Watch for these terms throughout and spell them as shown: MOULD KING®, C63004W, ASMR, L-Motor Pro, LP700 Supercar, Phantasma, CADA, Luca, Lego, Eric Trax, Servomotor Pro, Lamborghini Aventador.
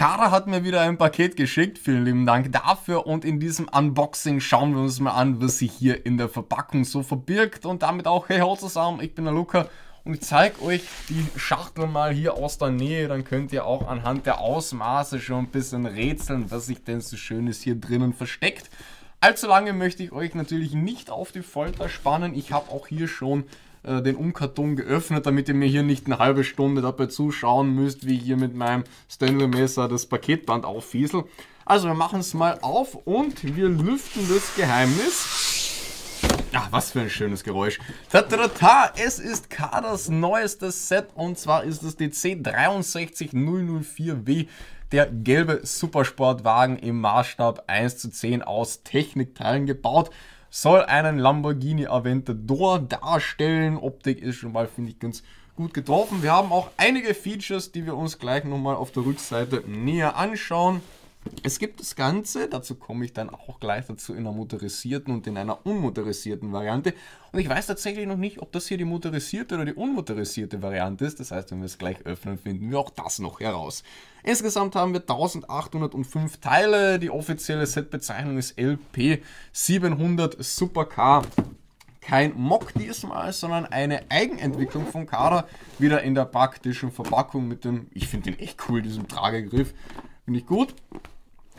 CADA hat mir wieder ein Paket geschickt, vielen lieben Dank dafür, und in diesem Unboxing schauen wir uns mal an, was sich hier in der Verpackung so verbirgt. Und damit auch, hey ho zusammen, ich bin der Luca und ich zeige euch die Schachtel mal hier aus der Nähe, dann könnt ihr auch anhand der Ausmaße schon ein bisschen rätseln, was sich denn so Schönes hier drinnen versteckt. Allzu lange möchte ich euch natürlich nicht auf die Folter spannen, ich habe auch hier schon den Umkarton geöffnet, damit ihr mir hier nicht eine halbe Stunde dabei zuschauen müsst, wie ich hier mit meinem Stanley-Messer das Paketband auffiesel. Also wir machen es mal auf und wir lüften das Geheimnis. Ach, was für ein schönes Geräusch. Tatatata, es ist CADAs neuestes Set und zwar ist es die C63004W. Der gelbe Supersportwagen im Maßstab 1:10 aus Technikteilen gebaut. Soll einen Lamborghini Aventador darstellen. Optik ist schon mal, finde ich, ganz gut getroffen. Wir haben auch einige Features, die wir uns gleich nochmal auf der Rückseite näher anschauen. Es gibt das Ganze, dazu komme ich dann auch gleich dazu, in einer motorisierten und in einer unmotorisierten Variante. Und ich weiß tatsächlich noch nicht, ob das hier die motorisierte oder die unmotorisierte Variante ist. Das heißt, wenn wir es gleich öffnen, finden wir auch das noch heraus. Insgesamt haben wir 1805 Teile. Die offizielle Setbezeichnung ist LP700 Supercar. Kein Mock diesmal, sondern eine Eigenentwicklung von CADA. Wieder in der praktischen Verpackung mit dem, ich finde den echt cool, diesem Tragegriff. Nicht gut.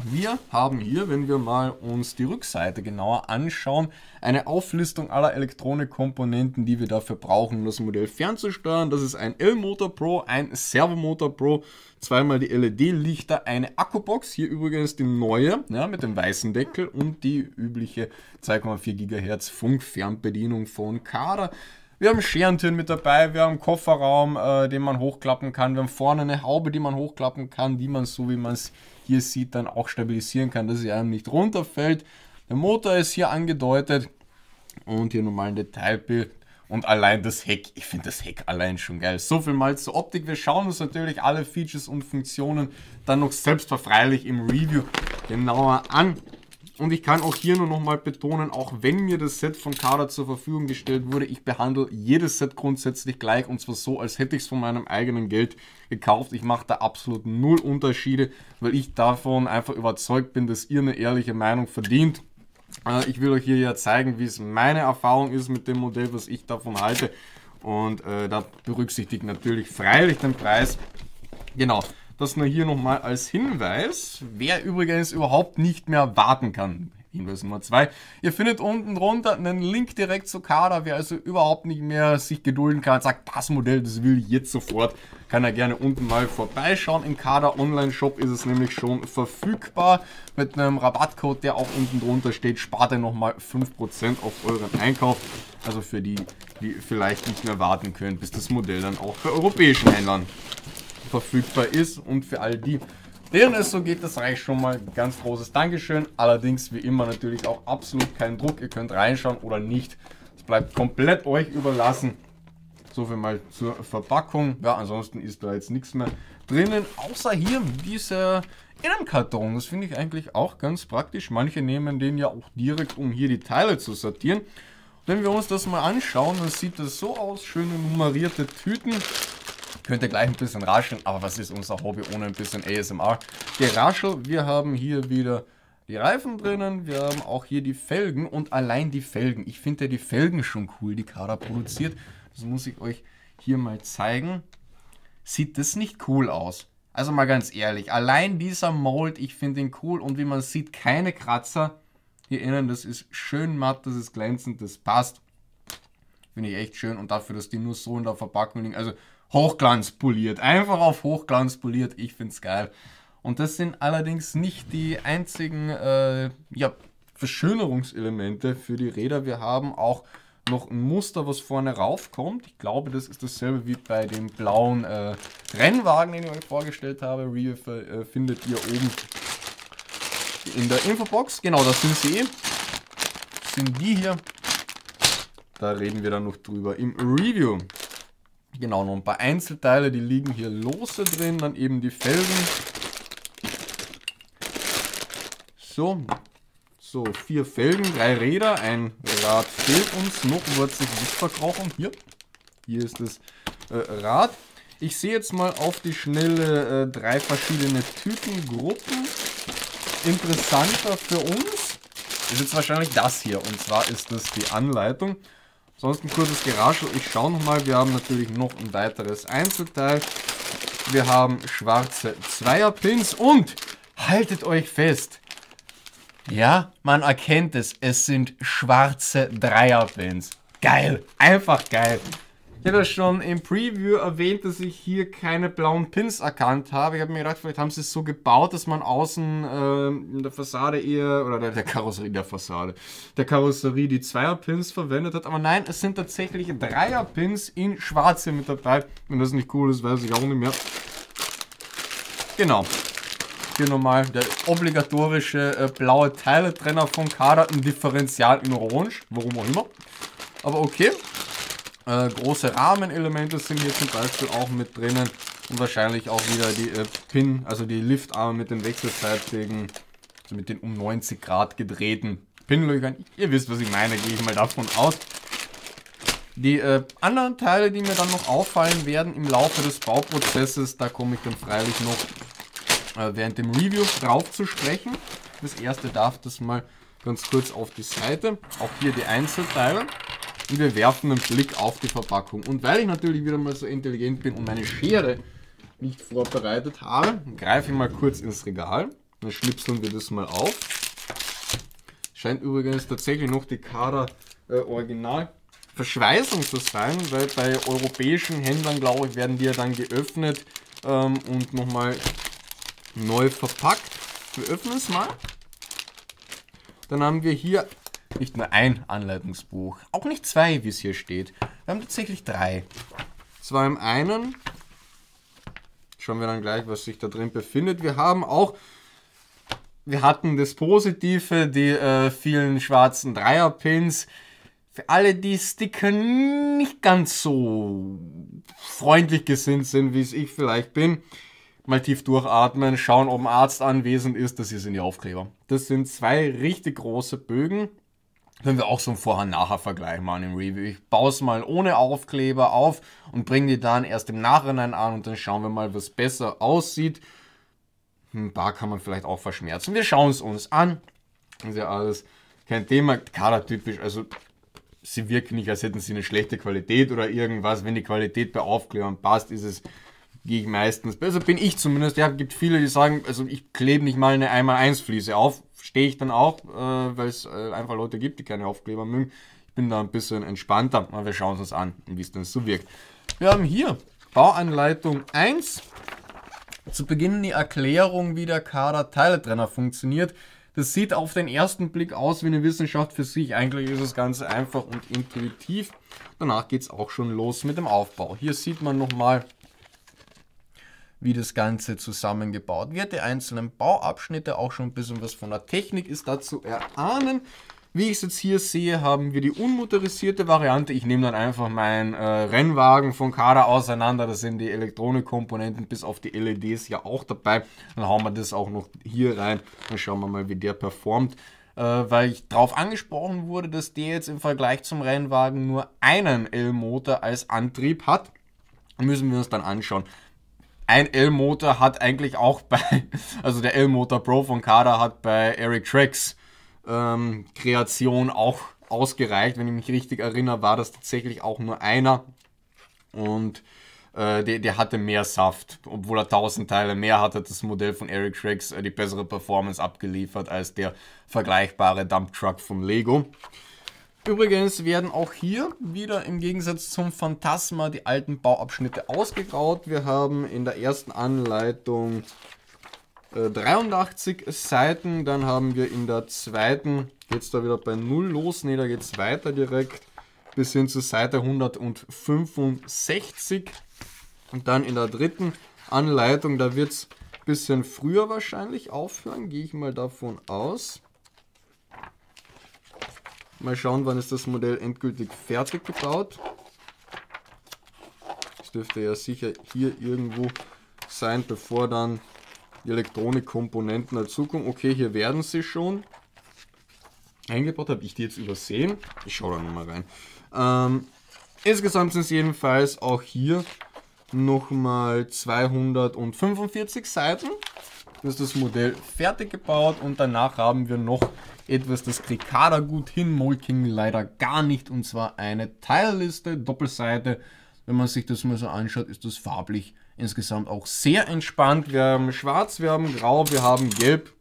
Wir haben hier, wenn wir mal uns die Rückseite genauer anschauen, eine Auflistung aller Elektronikkomponenten, die wir dafür brauchen, um das Modell fernzusteuern. Das ist ein L-Motor Pro, ein Servomotor Pro, zweimal die LED-Lichter, eine Akkubox, hier übrigens die neue, ja, mit dem weißen Deckel und die übliche 2,4 GHz Funkfernbedienung von CADA. Wir haben Scherentüren mit dabei, wir haben einen Kofferraum, den man hochklappen kann, wir haben vorne eine Haube, die man hochklappen kann, die man, so wie man es hier sieht, dann auch stabilisieren kann, dass sie einem nicht runterfällt. Der Motor ist hier angedeutet und hier nochmal ein Detailbild und allein das Heck, ich finde das Heck allein schon geil. So viel mal zur Optik, wir schauen uns natürlich alle Features und Funktionen dann noch selbstverfreilich im Review genauer an. Und ich kann auch hier nur nochmal betonen, auch wenn mir das Set von CADA zur Verfügung gestellt wurde, ich behandle jedes Set grundsätzlich gleich und zwar so, als hätte ich es von meinem eigenen Geld gekauft. Ich mache da absolut null Unterschiede, weil ich davon einfach überzeugt bin, dass ihr eine ehrliche Meinung verdient. Ich will euch hier ja zeigen, wie es meine Erfahrung ist mit dem Modell, was ich davon halte. Und da berücksichtigt natürlich freilich den Preis. Genau. Das nur hier nochmal als Hinweis, wer übrigens überhaupt nicht mehr warten kann. Hinweis Nummer 2. Ihr findet unten drunter einen Link direkt zu CADA, wer also überhaupt nicht mehr sich gedulden kann und sagt, das Modell, das will ich jetzt sofort, kann er gerne unten mal vorbeischauen. Im CADA Online Shop ist es nämlich schon verfügbar. Mit einem Rabattcode, der auch unten drunter steht, spart ihr nochmal 5% auf euren Einkauf. Also für die, die vielleicht nicht mehr warten können, bis das Modell dann auch bei europäischen Händlern verfügbar ist, und für all die, deren es so geht, das reicht schon mal ein ganz großes Dankeschön. Allerdings wie immer natürlich auch absolut keinen Druck, ihr könnt reinschauen oder nicht, es bleibt komplett euch überlassen. So viel mal zur Verpackung, ja, ansonsten ist da jetzt nichts mehr drinnen, außer hier dieser Innenkarton, das finde ich eigentlich auch ganz praktisch, manche nehmen den ja auch direkt, um hier die Teile zu sortieren. Wenn wir uns das mal anschauen, dann sieht das so aus, schöne nummerierte Tüten. Könnt ihr gleich ein bisschen rascheln, aber was ist unser Hobby ohne ein bisschen ASMR? Geraschel, wir haben hier wieder die Reifen drinnen, wir haben auch hier die Felgen und allein die Felgen. Ich finde ja die Felgen schon cool, die CADA produziert. Das muss ich euch hier mal zeigen. Sieht das nicht cool aus? Also mal ganz ehrlich, allein dieser Mold, ich finde ihn cool und wie man sieht, keine Kratzer hier innen. Das ist schön matt, das ist glänzend, das passt. Finde ich echt schön und dafür, dass die nur so in der Verpackung liegen. Also Hochglanz poliert, einfach auf Hochglanz poliert, ich finde es geil. Und das sind allerdings nicht die einzigen ja, Verschönerungselemente für die Räder. Wir haben auch noch ein Muster, was vorne raufkommt. Ich glaube, das ist dasselbe wie bei dem blauen Rennwagen, den ich euch vorgestellt habe. Review findet ihr oben in der Infobox. Genau, das sind sie. Das sind die hier. Da reden wir dann noch drüber im Review. Genau, noch ein paar Einzelteile, die liegen hier lose drin, dann eben die Felgen. So 4 Felgen, 3 Räder, ein Rad fehlt uns noch, wird sich nicht verkrochen. Hier ist das Rad. Ich sehe jetzt mal auf die Schnelle drei verschiedene Typengruppen. Interessanter für uns ist jetzt wahrscheinlich das hier, und zwar ist das die Anleitung. Sonst ein kurzes Geraschel. Ich schaue nochmal, wir haben natürlich noch ein weiteres Einzelteil. Wir haben schwarze Zweierpins und haltet euch fest. Ja, man erkennt es. Es sind schwarze Dreierpins. Geil, einfach geil. Ich habe das schon im Preview erwähnt, dass ich hier keine blauen Pins erkannt habe. Ich habe mir gedacht, vielleicht haben sie es so gebaut, dass man außen in der Fassade eher, oder der Karosserie die Zweierpins verwendet hat. Aber nein, es sind tatsächlich Dreierpins in schwarz hier mit dabei. Wenn das nicht cool ist, weiß ich auch nicht mehr. Genau. Hier nochmal der obligatorische blaue Teiletrenner von CADA, ein Differential in Orange, warum auch immer. Aber okay. Große Rahmenelemente sind hier zum Beispiel auch mit drinnen und wahrscheinlich auch wieder die Pin, also die Liftarme mit den wechselseitigen, also mit den um 90 Grad gedrehten Pinlöchern. Ihr wisst, was ich meine, gehe ich mal davon aus. Die anderen Teile, die mir dann noch auffallen werden im Laufe des Bauprozesses, da komme ich dann freilich noch während dem Review drauf zu sprechen. Das erste darf das mal ganz kurz auf die Seite, auch hier die Einzelteile. Und wir werfen einen Blick auf die Verpackung. Und weil ich natürlich wieder mal so intelligent bin und meine Schere nicht vorbereitet habe, greife ich mal kurz ins Regal. Dann schnipseln wir das mal auf. Scheint übrigens tatsächlich noch die CADA Original Verschweißung zu sein, weil bei europäischen Händlern, glaube ich, werden die ja dann geöffnet und nochmal neu verpackt. Wir öffnen es mal. Dann haben wir hier nicht nur ein Anleitungsbuch, auch nicht zwei, wie es hier steht. Wir haben tatsächlich drei. Zwar im einen, schauen wir dann gleich, was sich da drin befindet. Wir haben auch, wir hatten das Positive, die vielen schwarzen Dreierpins. Für alle, die Sticker nicht ganz so freundlich gesinnt sind, wie es ich vielleicht bin, mal tief durchatmen, schauen, ob ein Arzt anwesend ist. Das hier sind die Aufkleber. Das sind zwei richtig große Bögen. Können wir auch so einen Vorher-Nachher-Vergleich machen im Review. Ich baue es mal ohne Aufkleber auf und bringe die dann erst im Nachhinein an und dann schauen wir mal, was besser aussieht. Ein paar kann man vielleicht auch verschmerzen. Wir schauen es uns an. Ist ja alles kein Thema. CADA-typisch, also sie wirken nicht, als hätten sie eine schlechte Qualität oder irgendwas. Wenn die Qualität bei Aufklebern passt, ist es, gehe ich meistens besser. Bin ich zumindest. Ja, gibt viele, die sagen, also ich klebe nicht mal eine 1x1-Fliese auf. Stehe ich dann auch, weil es einfach Leute gibt, die keine Aufkleber mögen. Ich bin da ein bisschen entspannter, aber wir schauen es uns an, wie es denn so wirkt. Wir haben hier Bauanleitung 1. Zu Beginn die Erklärung, wie der CADA-Teiletrenner funktioniert. Das sieht auf den ersten Blick aus wie eine Wissenschaft für sich. Eigentlich ist das Ganze einfach und intuitiv. Danach geht es auch schon los mit dem Aufbau. Hier sieht man nochmal, wie das Ganze zusammengebaut wird. Die einzelnen Bauabschnitte, auch schon ein bisschen was von der Technik ist da zu erahnen. Wie ich es jetzt hier sehe, haben wir die unmotorisierte Variante. Ich nehme dann einfach meinen Rennwagen von CADA auseinander. Da sind die Elektronikkomponenten bis auf die LEDs ja auch dabei. Dann hauen wir das auch noch hier rein. Dann schauen wir mal, wie der performt. Weil ich darauf angesprochen wurde, dass der jetzt im Vergleich zum Rennwagen nur einen L-Motor als Antrieb hat. Müssen wir uns dann anschauen. Ein L-Motor hat eigentlich auch bei, also der L-Motor Pro von CADA hat bei Eric Trax Kreation auch ausgereicht. Wenn ich mich richtig erinnere, war das tatsächlich auch nur einer und der hatte mehr Saft. Obwohl er 1000 Teile mehr hatte, hat das Modell von Eric Trax die bessere Performance abgeliefert als der vergleichbare Dumptruck von Lego. Übrigens werden auch hier wieder im Gegensatz zum Phantasma die alten Bauabschnitte ausgegraut. Wir haben in der ersten Anleitung 83 Seiten, dann haben wir in der zweiten, geht es da wieder bei 0 los, ne, da geht es weiter direkt bis hin zur Seite 165 und dann in der dritten Anleitung, da wird es ein bisschen früher wahrscheinlich aufhören, gehe ich mal davon aus. Mal schauen, wann ist das Modell endgültig fertig gebaut. Das dürfte ja sicher hier irgendwo sein, bevor dann die Elektronikkomponenten dazukommen. Okay, hier werden sie schon eingebaut. Habe ich die jetzt übersehen? Ich schaue da nochmal rein. Insgesamt sind es jedenfalls auch hier nochmal 245 Seiten. Das ist das Modell fertig gebaut und danach haben wir noch etwas, das kriegt CADA gut hin, Mould King leider gar nicht, und zwar eine Teilliste, Doppelseite. Wenn man sich das mal so anschaut, ist das farblich insgesamt auch sehr entspannt. Wir haben schwarz, wir haben grau, wir haben gelb,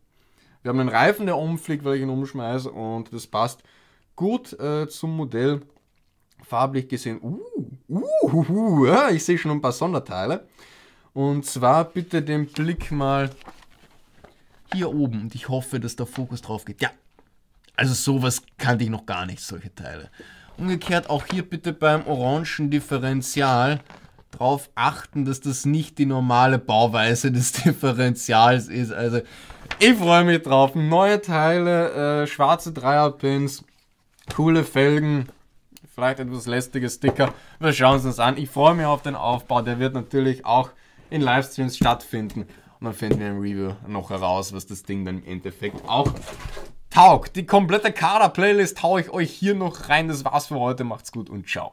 wir haben einen Reifen, der umfliegt, weil ich ihn umschmeiße, und das passt gut zum Modell. Farblich gesehen, ja, ich sehe schon ein paar Sonderteile. Und zwar bitte den Blick mal hier oben. Und ich hoffe, dass der Fokus drauf geht. Ja, also sowas kannte ich noch gar nicht, solche Teile. Umgekehrt auch hier bitte beim orangen Differential darauf achten, dass das nicht die normale Bauweise des Differentials ist. Also ich freue mich drauf. Neue Teile, schwarze Dreierpins, coole Felgen. Vielleicht etwas lästige Sticker. Wir schauen uns das an. Ich freue mich auf den Aufbau. Der wird natürlich auch in Livestreams stattfinden. Und dann finden wir im Review noch heraus, was das Ding dann im Endeffekt auch taugt. Die komplette CADA-Playlist haue ich euch hier noch rein. Das war's für heute. Macht's gut und ciao.